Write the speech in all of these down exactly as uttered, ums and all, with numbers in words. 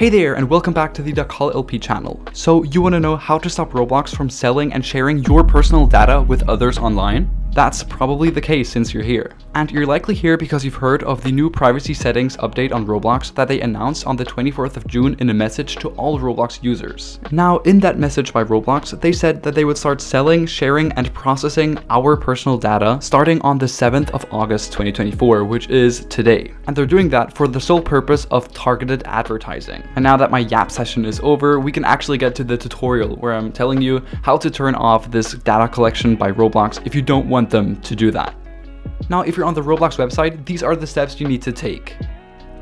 Hey there, and welcome back to the Dacal L P channel. So you want to know how to stop Roblox from selling and sharing your personal data with others online? That's probably the case since you're here. And you're likely here because you've heard of the new privacy settings update on Roblox that they announced on the twenty-fourth of June in a message to all Roblox users. Now, in that message by Roblox, they said that they would start selling, sharing, and processing our personal data starting on the seventh of August twenty twenty-four, which is today. And they're doing that for the sole purpose of targeted advertising. And now that my yap session is over, we can actually get to the tutorial where I'm telling you how to turn off this data collection by Roblox if you don't want them to do that. Now, if you're on the Roblox website, these are the steps you need to take.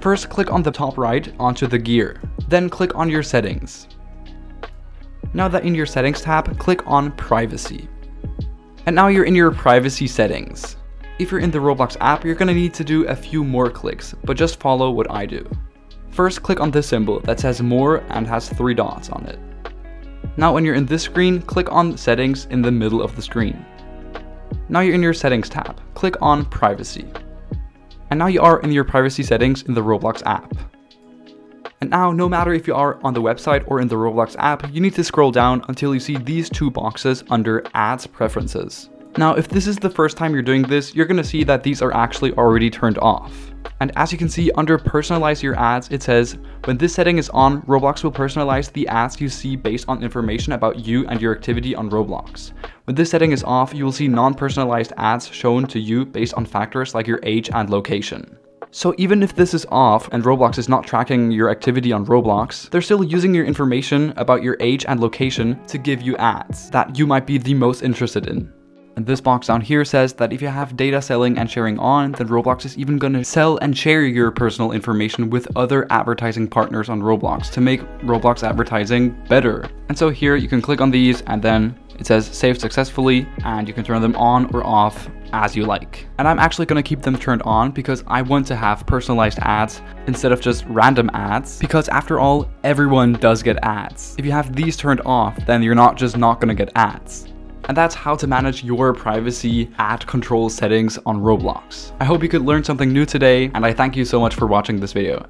First, click on the top right onto the gear. Then click on your settings. Now that in your settings tab, click on privacy. And now you're in your privacy settings. If you're in the Roblox app, you're gonna need to do a few more clicks, but just follow what I do. First, click on this symbol that says more and has three dots on it. Now, when you're in this screen, click on settings in the middle of the screen. Now you're in your settings tab, click on privacy. And now you are in your privacy settings in the Roblox app. And now, no matter if you are on the website or in the Roblox app, you need to scroll down until you see these two boxes under ads preferences. Now, if this is the first time you're doing this, you're gonna see that these are actually already turned off. And as you can see under personalize your ads, it says, when this setting is on, Roblox will personalize the ads you see based on information about you and your activity on Roblox. When this setting is off, you will see non-personalized ads shown to you based on factors like your age and location. So even if this is off and Roblox is not tracking your activity on Roblox, they're still using your information about your age and location to give you ads that you might be the most interested in. And this box down here says that if you have data selling and sharing on, then Roblox is even going to sell and share your personal information with other advertising partners on Roblox to make Roblox advertising better. And so here you can click on these, and then it says save successfully, and you can turn them on or off as you like. And I'm actually going to keep them turned on because I want to have personalized ads instead of just random ads, because after all, everyone does get ads. If you have these turned off, then you're not just not going to get ads. And that's how to manage your privacy ad control settings on Roblox. I hope you could learn something new today, and I thank you so much for watching this video.